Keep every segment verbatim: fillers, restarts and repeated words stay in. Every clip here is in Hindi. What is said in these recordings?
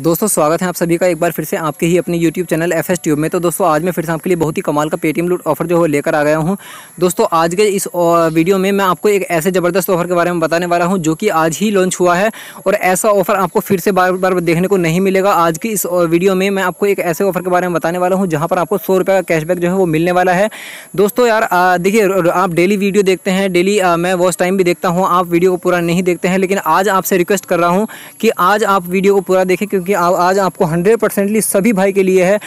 दोस्तों स्वागत है आप सभी का एक बार फिर से आपके ही अपने YouTube channel F S tube में। तो दोस्तों आज मैं फिर से आपके लिए बहुत ही कमाल का पेटीएम लूट ऑफर जो है लेकर आ गया हूं। दोस्तों आज के इस वीडियो में मैं आपको एक ऐसे ज़बरदस्त ऑफर के बारे में बताने वाला हूं जो कि आज ही लॉन्च हुआ है और ऐसा ऑफर आपको फिर से बार बार देखने को नहीं मिलेगा। आज की इस वीडियो में मैं आपको एक ऐसे ऑफर के बारे में बताने वाला हूँ जहाँ पर आपको सौ रुपये का कैशबैक जो है वो मिलने वाला है। दोस्तों यार देखिए, आप डेली वीडियो देखते हैं, डेली मैं वॉच टाइम भी देखता हूँ, आप वीडियो को पूरा नहीं देखते हैं, लेकिन आज आपसे रिक्वेस्ट कर रहा हूँ कि आज आप वीडियो को पूरा देखें क्योंकि आज आपको हंड्रेड परसेंटली सभी भाई के लिए है,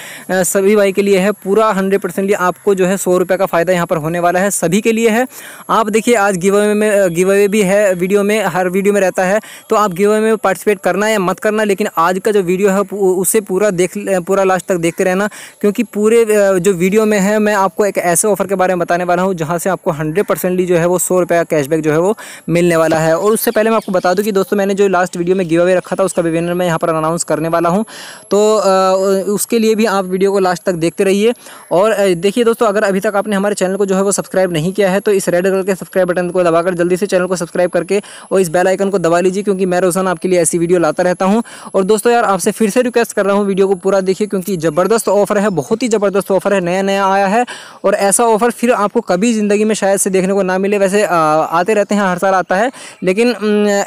सभी भाई के लिए है, पूरा हंड्रेड परसेंटली आपको जो है सौ रुपये का फ़ायदा यहाँ पर होने वाला है, सभी के लिए है। आप देखिए आज गिव अवे में गिव अवे भी है, वीडियो में हर वीडियो में रहता है, तो आप गिव अवे में पार्टिसिपेट करना या मत करना, लेकिन आज का जो वीडियो है उसे पूरा देख पूरा लास्ट तक देखते रहना क्योंकि पूरे जो वीडियो में है मैं आपको एक ऐसे ऑफर के बारे में बताने वाला हूँ जहाँ से आपको हंड्रेड परसेंटली जो है वो सौ रुपये का कैशबैक जो है वो मिलने वाला है। और उससे पहले मैं आपको बता दूँ कि दोस्तों मैंने जो लास्ट वीडियो में गिव अवे रखा था उसका विनर मैं यहाँ पर अनाउंस करने वाला हूं, तो उसके लिए भी आप वीडियो को लास्ट तक देखते रहिए। और देखिए दोस्तों, अगर अभी तक आपने हमारे चैनल को जो है वो सब्सक्राइब नहीं किया है तो इस रेड कलर के सब्सक्राइब बटन को दबाकर जल्दी से चैनल को सब्सक्राइब करके और इस बेल आइकन को दबा लीजिए क्योंकि मैं रोजाना आपके लिए ऐसी वीडियो लाता रहता हूँ। और दोस्तों यार आपसे फिर से रिक्वेस्ट कर रहा हूँ वीडियो को पूरा देखिए क्योंकि ज़बरदस्त ऑफर है, बहुत ही ज़बरदस्त ऑफर है, नया नया आया है और ऐसा ऑफर फिर आपको कभी ज़िंदगी में शायद से देखने को ना मिले। वैसे आते रहते हैं, हर साल आता है, लेकिन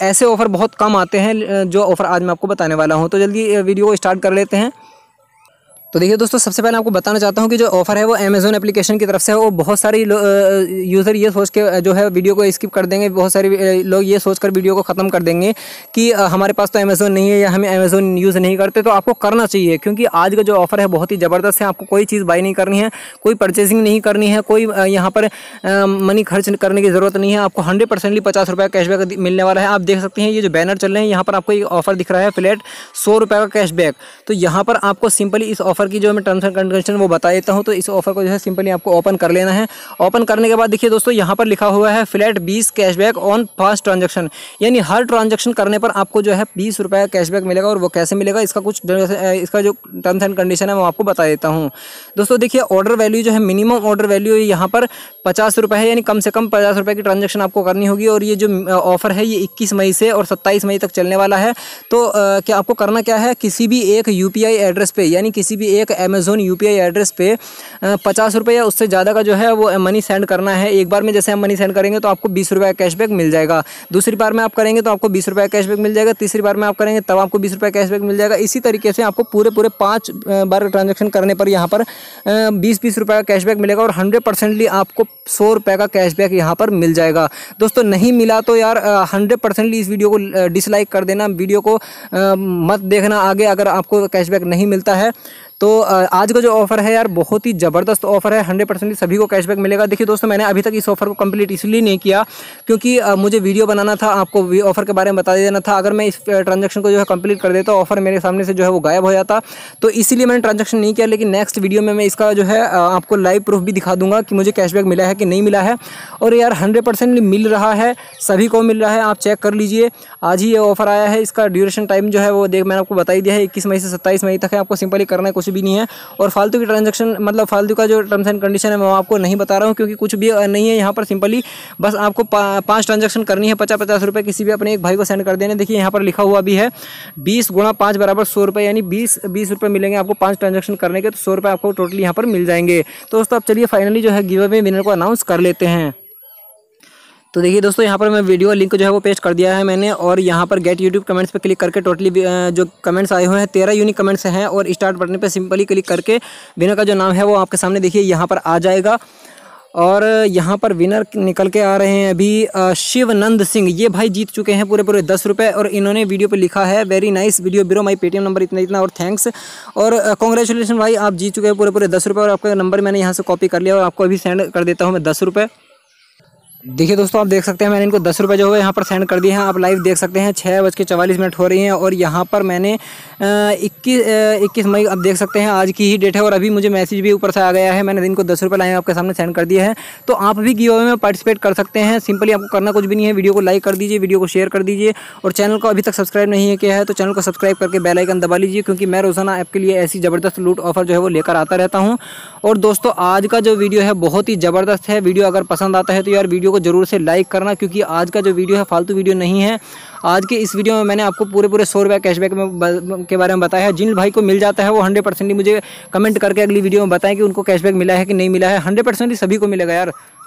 ऐसे ऑफर बहुत कम आते हैं जो ऑफर आज मैं आपको बताने वाला हूँ। तो जल्दी वीडियो को स्टार्ट कर लेते हैं। तो देखिए दोस्तों, सबसे पहले आपको बताना चाहता हूं कि जो ऑफर है वो अमेज़न एप्लीकेशन की तरफ से है। वो बहुत सारे यूज़र ये सोच के जो है वीडियो को स्किप कर देंगे, बहुत सारे लोग ये सोचकर वीडियो को ख़त्म कर देंगे कि हमारे पास तो अमेज़न नहीं है या हमें अमेज़न यूज़ नहीं करते। तो आपको करना चाहिए क्योंकि आज का जो ऑफ़र है बहुत ही ज़बरदस्त है। आपको कोई चीज़ बाई नहीं करनी है, कोई परचेजिंग नहीं करनी है, कोई यहाँ पर मनी खर्च करने की ज़रूरत नहीं है। आपको हंड्रेड परसेंटली पचास रुपये का कैशबैक मिलने वाला है। आप देख सकते हैं ये जो बैनर चल रहे हैं यहाँ पर आपको एक ऑफ़र दिख रहा है, फ्लैट सौ रुपये का कैशबैक। तो यहाँ पर आपको सिंपली इस ऑफर की जो मैं टर्म्स एंड कंडीशन वो बता देता हूं। तो इस ऑफर को जो है सिंपली आपको ओपन कर लेना है। ओपन करने के बाद देखिए दोस्तों यहां पर लिखा हुआ है फ्लैट बीस कैशबैक ऑन फर्स्ट ट्रांजैक्शन, यानी हर ट्रांजैक्शन करने पर आपको जो है बीस रुपये का कैशबैक मिलेगा। और वो कैसे मिलेगा इसका कुछ इसका जो टर्म्स एंड कंडीशन है मैं आपको बता देता हूँ। दोस्तों देखिए ऑर्डर वैल्यू जो है मिनिमम ऑर्डर वैल्यू यहाँ पर पचास रुपये है, यानी कम से कम पचास रुपये की ट्रांजेक्शन आपको करनी होगी। और ये जो ऑफर है ये इक्कीस मई से और सत्ताईस मई तक चलने वाला है। तो क्या आपको करना क्या है, किसी भी एक यू पी आई एड्रेस पर यानी किसी भी एक अमेज़न यूपीआई एड्रेस पे पचास रुपये या उससे ज़्यादा का जो है वो मनी सेंड करना है। एक बार में जैसे हम मनी सेंड करेंगे तो आपको बीस रुपये का कैशबैक मिल जाएगा, दूसरी बार में आप करेंगे तो आपको बीस रुपये का कैशबैक मिल जाएगा, तीसरी बार में आप करेंगे तब आपको बीस रुपये कैशबैक मिल जाएगा। इसी तरीके से आपको पूरे पूरे पाँच बार ट्रांजेक्शन करने पर यहाँ पर बीस बीस रुपये का कैशबैक मिलेगा और हंड्रेड परसेंटली आपको सौ रुपये का कैशबैक यहाँ पर मिल जाएगा। दोस्तों नहीं मिला तो यार हंड्रेड परसेंटली इस वीडियो को डिसलाइक कर देना, वीडियो को मत देखना आगे अगर आपको कैशबैक नहीं मिलता है। तो आज का जो ऑफर है यार बहुत ही ज़बरदस्त ऑफर है, हंड्रेड परसेंटली सभी को कैशबैक मिलेगा। देखिए दोस्तों मैंने अभी तक इस ऑफर को कंप्लीट इसलिए नहीं किया क्योंकि मुझे वीडियो बनाना था, आपको ऑफर के बारे में बता देना था। अगर मैं इस ट्रांजैक्शन को जो है कंप्लीट कर देता ऑफर मेरे सामने से जो है वो गायब हो जाता, तो इसीलिए मैंने ट्रांजैक्शन नहीं किया। लेकिन नेक्स्ट वीडियो में मैं इसका जो है आपको लाइव प्रूफ भी दिखा दूंगा कि मुझे कैशबैक मिला है कि नहीं मिला है। और यार हंड्रेड परसेंटली मिल रहा है, सभी को मिल रहा है, आप चेक कर लीजिए। आज ही ये ऑफर आया है, इसका ड्यूरेशन टाइम जो है वो देख मैंने आपको बता ही दिया है, इक्कीस मई से सत्ताईस मई तक है। आपको सिंपली करना कुछ भी नहीं है और फालतू की ट्रांजैक्शन मतलब फालतू का जो टर्म्स एंड कंडीशन है मैं आपको नहीं बता रहा हूं क्योंकि कुछ भी नहीं है यहाँ पर। सिंपली बस आपको पा, पांच ट्रांजैक्शन करनी है, पचास पचास रुपये किसी भी अपने एक भाई को सेंड कर देने। देखिए यहाँ पर लिखा हुआ भी है बीस गुणा पाँच बराबर सौ रुपये, यानी बीस बीस रुपये मिलेंगे आपको पाँच ट्रांजेक्शन करने के, तो सौ रुपये आपको टोटली यहाँ पर मिल जाएंगे। तो दोस्तों अब चलिए फाइनली जो है गिव अवे विनर को अनाउंस कर लेते हैं। तो देखिए दोस्तों यहाँ पर मैं वीडियो लिंक जो है वो पेस्ट कर दिया है मैंने और यहाँ पर गेट यूट्यूब कमेंट्स पे क्लिक करके टोटली जो कमेंट्स आए हुए हैं तेरह यूनिक कमेंट्स हैं और स्टार्ट बटन पे सिंपली क्लिक करके विनर का जो नाम है वो आपके सामने देखिए यहाँ पर आ जाएगा। और यहाँ पर विनर निकल के आ रहे हैं अभी शिवनंद सिंह, ये भाई जीत चुके हैं पूरे पूरे दस रुपये और इन्होंने वीडियो पे लिखा है very nice video bro my Paytm number इतना इतना और थैंक्स। और कॉन्ग्रेचुलेसन भाई, आप जीत चुके हैं पूरे पूरे दस रुपये और आपका नंबर मैंने यहाँ से कॉपी कर लिया और आपको अभी सेंड कर देता हूँ मैं दस रुपये। देखिए दोस्तों आप देख सकते हैं मैंने इनको दस रुपये जो है यहाँ पर सेंड कर दिए हैं, आप लाइव देख सकते हैं। छः बज के चवालीस मिनट हो रही हैं और यहाँ पर मैंने इक्कीस इक्कीस मई आप देख सकते हैं आज की ही डेट है और अभी मुझे मैसेज भी ऊपर से आ गया है, मैंने इनको दस रुपये लाइव आपके सामने सेंड कर दिया है। तो आप भी गिव अवे में पार्टिसिपेट कर सकते हैं, सिंपली आपको करना कुछ भी नहीं है। वीडियो को लाइक कर दीजिए, वीडियो को शेयर कर दीजिए और चैनल को अभी तक सब्सक्राइब नहीं किया है तो चैनल को सब्सक्राइब करके बेल आइकन दबा लीजिए क्योंकि मैं रोजाना आपके लिए ऐसी ज़बरदस्त लूट ऑफर जो है वो लेकर आता रहता हूँ। और दोस्तों आज का जो वीडियो है बहुत ही ज़बरदस्त है, वीडियो अगर पसंद आता है तो यार वीडियो वीडियो को जरूर से लाइक करना, क्योंकि आज का जो वीडियो है फालतू वीडियो नहीं है। आज के इस वीडियो में मैंने आपको पूरे पूरे सौ रुपये कैशबैक के बारे में बताया है। जिन भाई को मिल जाता है वो हंड्रेड परसेंट मुझे कमेंट करके अगली वीडियो में बताएं कि उनको कैशबैक मिला है कि नहीं मिला है। हंड्रेड परसेंट सभी को मिलेगा यार।